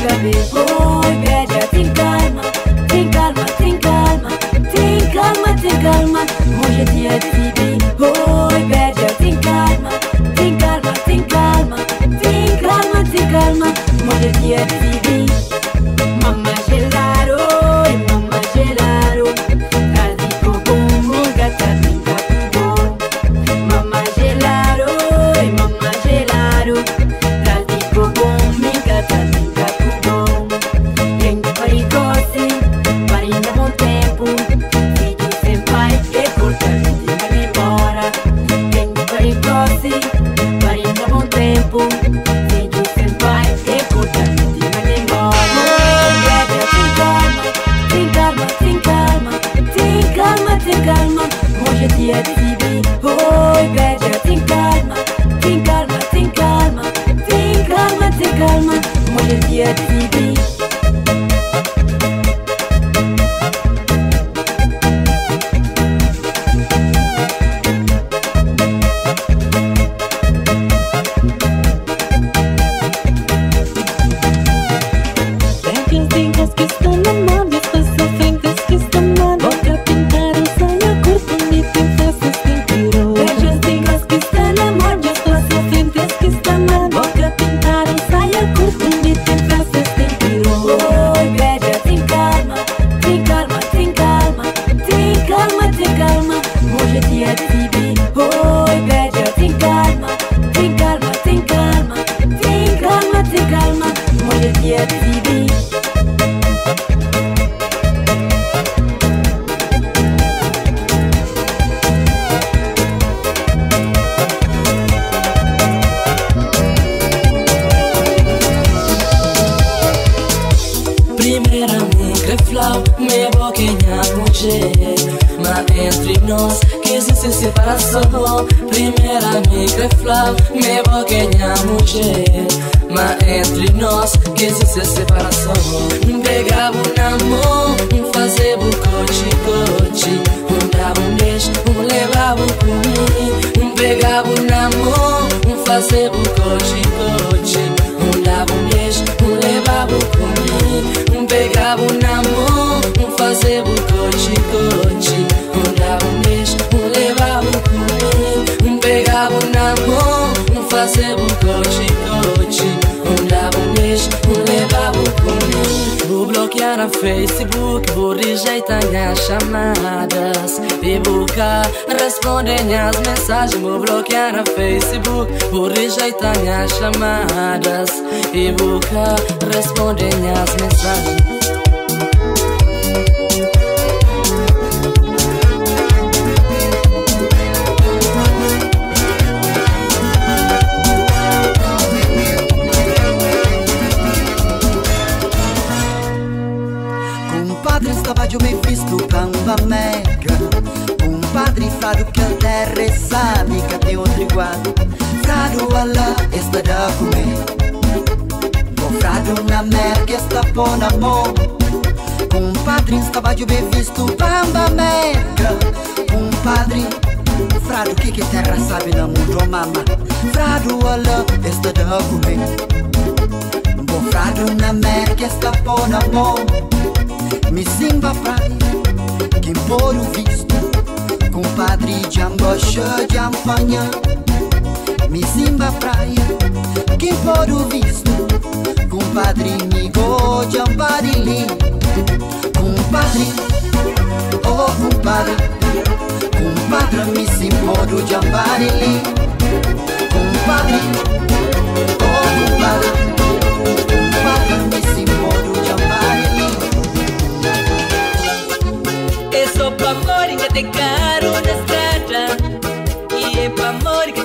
E é pro amor que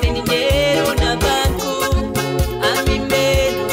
tem dinheiro na banco. A mim mesmo,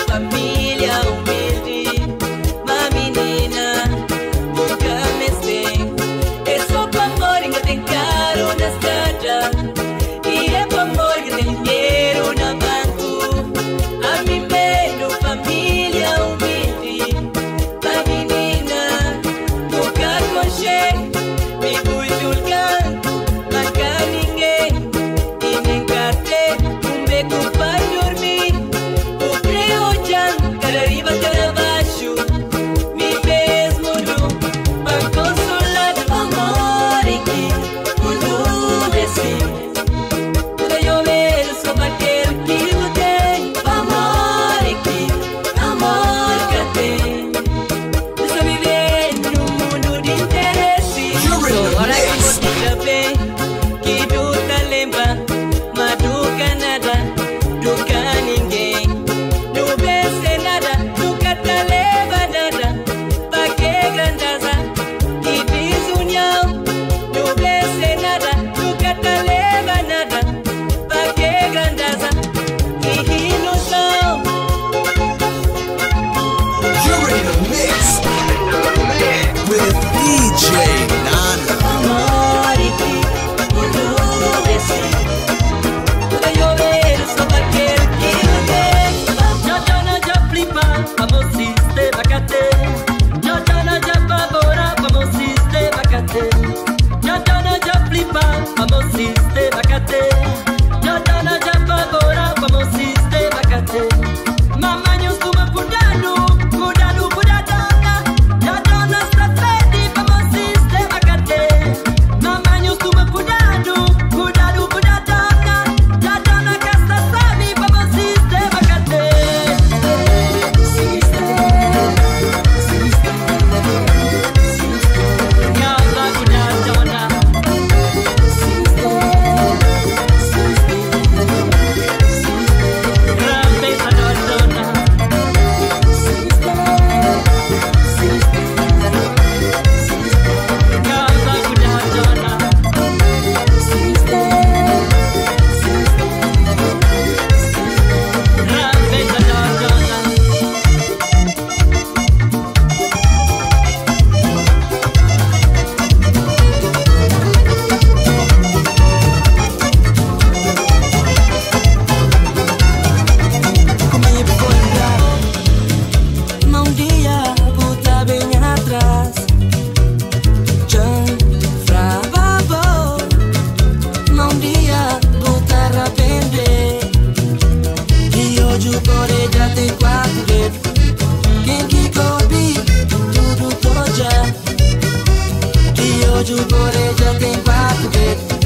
de voreja tem quatro dedos.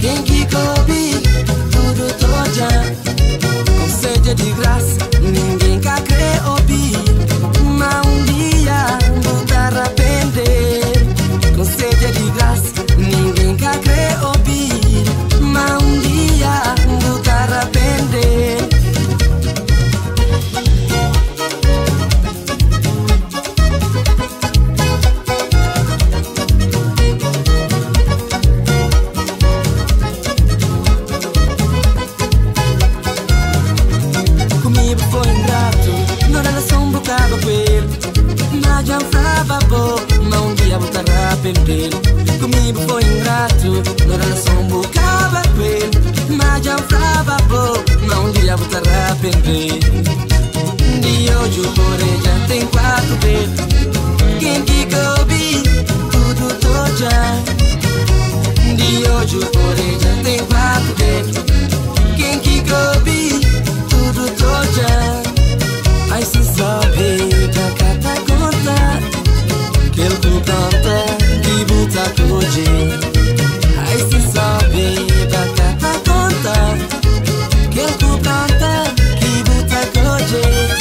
Quem que coube, tudo toja. Conselho de graça, ninguém quer crer ouvir. Mas dia vou dar a aprender. Conselho de graça, ninguém quer crer ouvir. Mas dia vou dar a aprender. Comigo foi ingrato, na relação bocava com ele. Mas já falava pouco, não um dia vou te arrepender. De hoje o porém já tem quatro dedos. Quem que coube, tudo toja. De hoje o porém já tem quatro dedos. Quem que coube, tudo toja. Ai se sobe, da cata conta. Que ele com tanta buta tude, aí se sabe da cata conta. Que eu tu canta, que buta tude.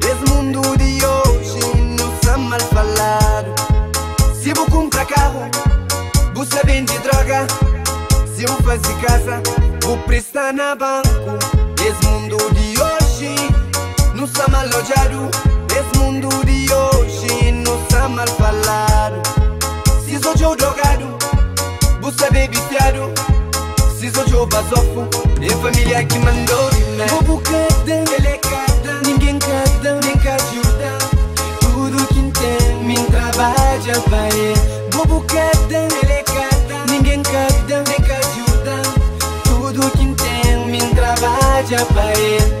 Desse mundo de hoje não está mal falado. Se vou comprar carro Ela vende droga, se ufas de casa, o preço tá na banco. Nesse mundo de hoje, não está mal alojado. Nesse mundo de hoje, não está mal falado. Se sou eu drogado, você bem viciado. Se sou eu basofo, é família que mandou. Bobo cada, delicada, ninguém cada, nem que ajuda. Tudo que tem, me trabalha para ele. Bobo cada, delicada, ninguém cada, nem que ajuda. Tudo que tem, me trabalha para ele.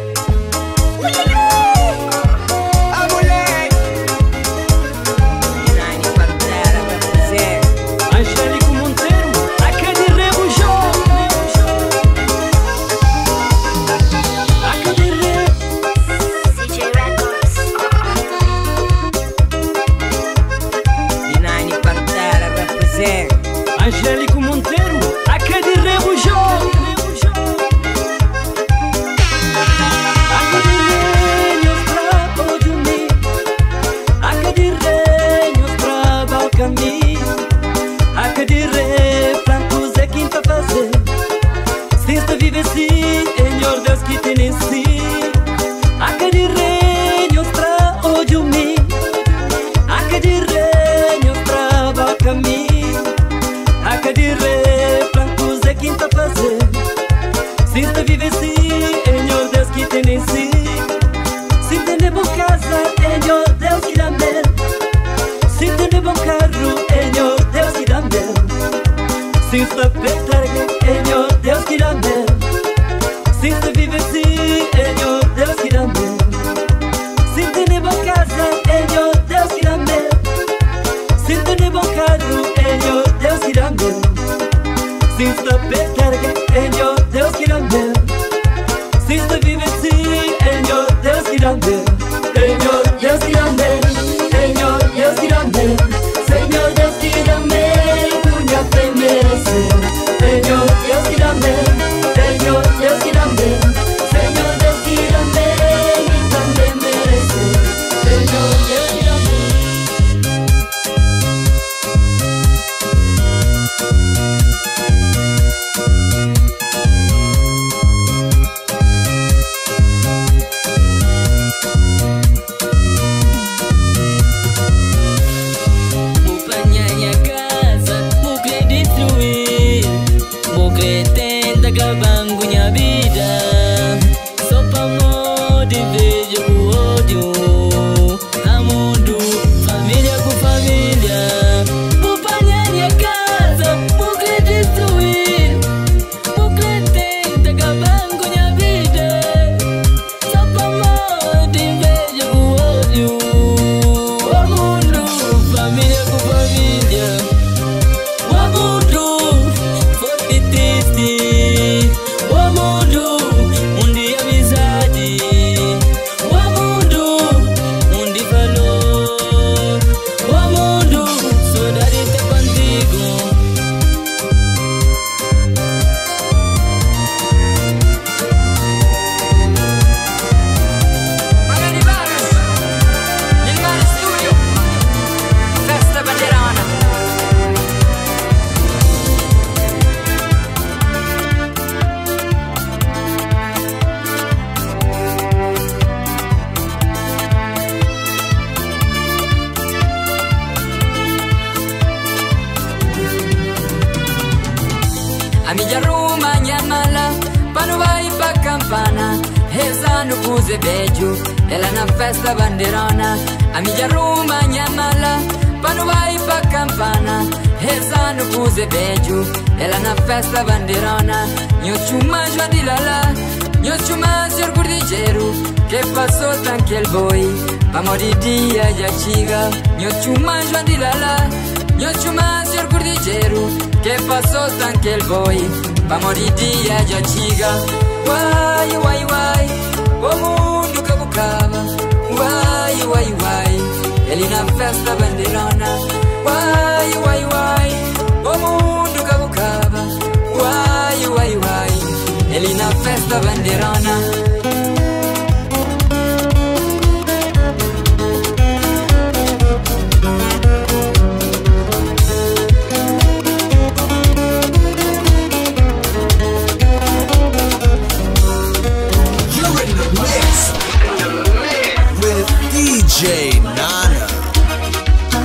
DJ Náná.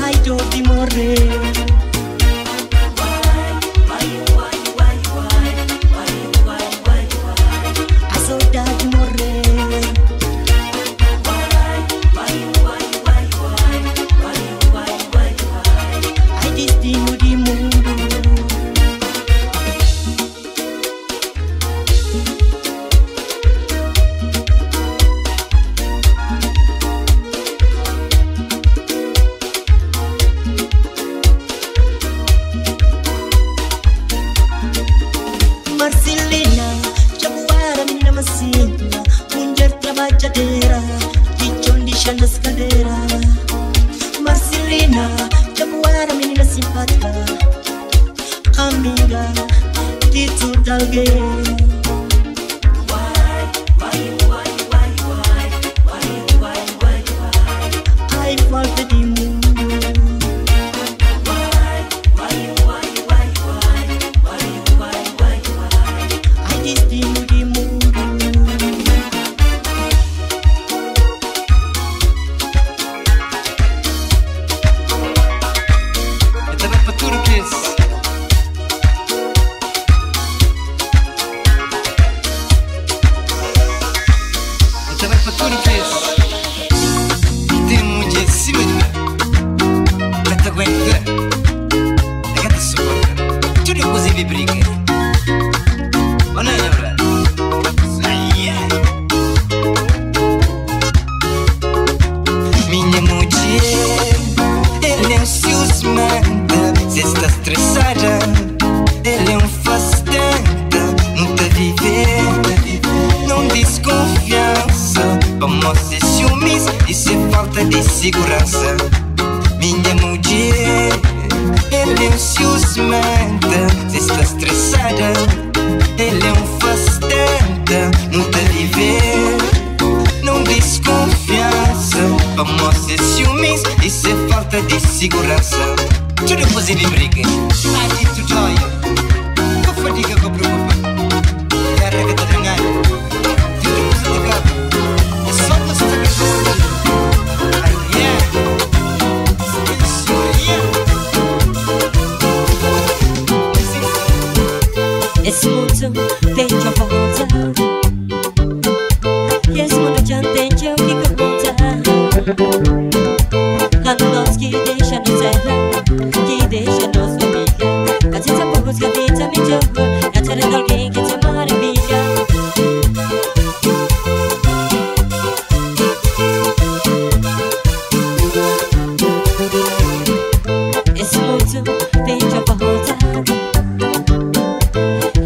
Ay, yo te morré. A saudade morreu. Ai, destino de mundo. Marcelina, jaguara, menina macia, mulher trabalhadeira, de onde já nas cadeiras. Marcelina, jaguara, menina simpática, amiga de tudo alguém. Minha mulher, ele é um ciumenta, se está estressada, ele é um fastenta, não tá vivendo, não desconfiança, vamos ser ciúmes, isso é falta de segurança. Minha mulher, ele é um ciumenta, se está estressada, ele é um fastenta, não tá vivendo, não desconfiança. Vamos ser ciúmes, isso é falta de segurança. Tudo possível briga. Ai, tu dói. Tô fadiga com a preocupa. Terra que tá drenada. Tudo possível briga. É só você que precisa. Ai, yeah. Esse mundo tem de uma volta. Esse mundo já entende o que acontece. Tanto nós que deixa-nos errar, que deixa-nos humilhar. Às vezes há poucos que a vida me jogou na terra de alguém que te maravilha. Esse mundo tende a voltar.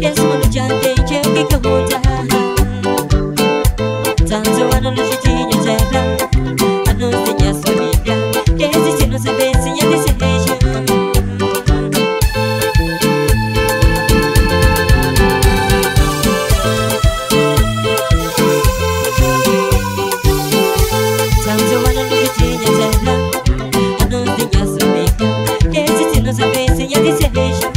Esse mundo já entende o que quer mudar. Tanto ano no jeitinho terra. Não tenha somente, que existe nossa bênção e a de cerveja.